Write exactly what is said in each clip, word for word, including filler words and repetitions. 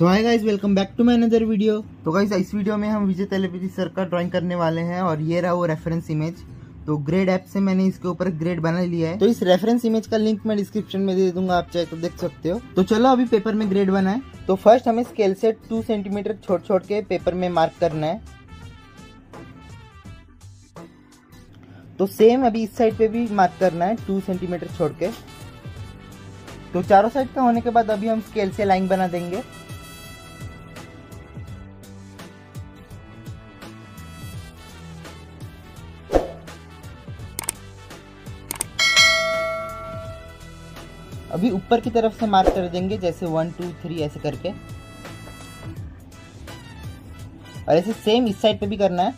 So hi guys, welcome back to my another video. तो guys इस video में हम विजय तलपति सर का ड्राइंग करने वाले हैं और ये रहा वो रेफरेंस इमेज। तो ग्रेड ऐप से मैंने इसके ऊपर ग्रेड बना लिया है। तो इस रेफरेंस इमेज का लिंक मैं डिस्क्रिप्शन में दे दूंगा, आप चाहे तो देख सकते हो। तो चलो अभी पेपर में ग्रेड बनाए। तो फर्स्ट हमें स्केल से टू सेंटीमीटर छोड़ छोड़ के पेपर में मार्क करना है। तो सेम अभी इस साइड पे भी मार्क करना है टू सेंटीमीटर छोड़ के। तो चारों साइड का होने के बाद अभी हम स्केल से लाइन बना देंगे। अभी ऊपर की तरफ से मार्क कर देंगे, जैसे वन टू थ्री ऐसे करके, और ऐसे सेम इस साइड पे भी करना है।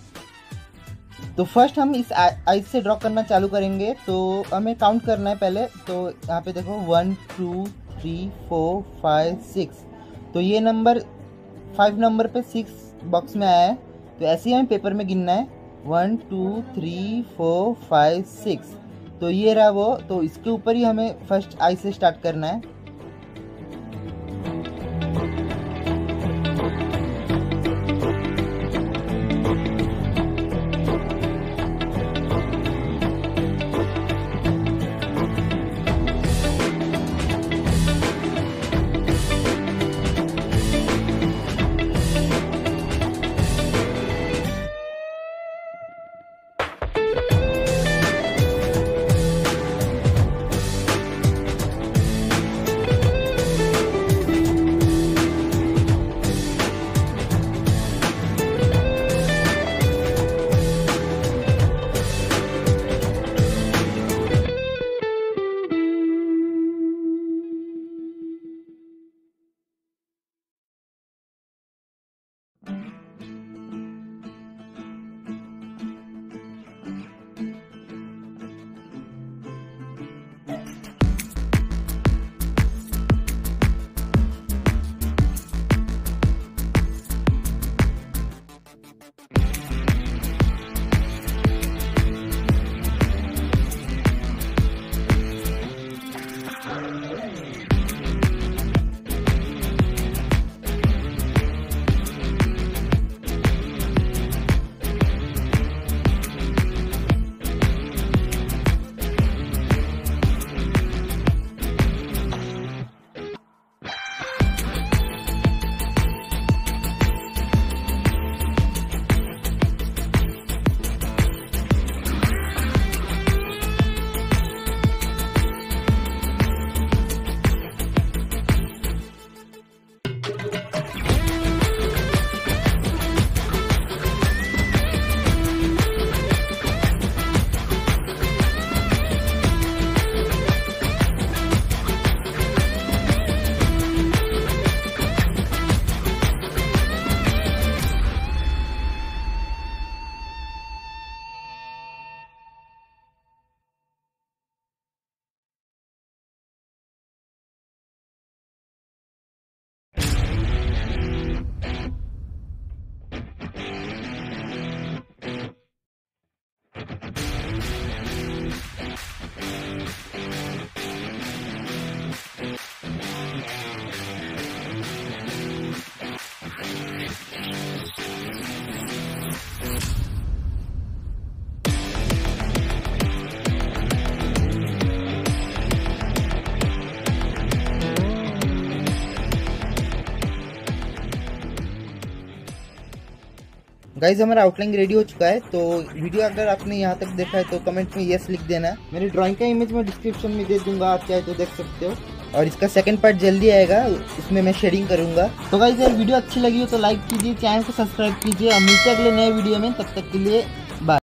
तो फर्स्ट हम इस आइज से ड्रॉ करना चालू करेंगे। तो हमें काउंट करना है पहले। तो यहाँ पे देखो one two three four five six, तो ये नंबर फाइव नंबर पे सिक्स बॉक्स में आया है। तो ऐसे ही हमें पेपर में गिनना है one two three four five six. तो ये रहा वो। तो इसके ऊपर ही हमें फर्स्ट आई से स्टार्ट करना है। गाइज हमारा आउटलाइन रेडी हो चुका है। तो वीडियो अगर आपने यहाँ तक देखा है तो कमेंट में यस लिख देना है। मेरी ड्राइंग का इमेज मैं डिस्क्रिप्शन में दे दूंगा, आप चाहे तो देख सकते हो। और इसका सेकंड पार्ट जल्दी आएगा, उसमें मैं शेयरिंग करूंगा। तो गाइज अगर वीडियो अच्छी लगी हो तो लाइक कीजिए, चैनल को सब्सक्राइब कीजिए और मिलते हैं अगले नए वीडियो में। तब तक के लिए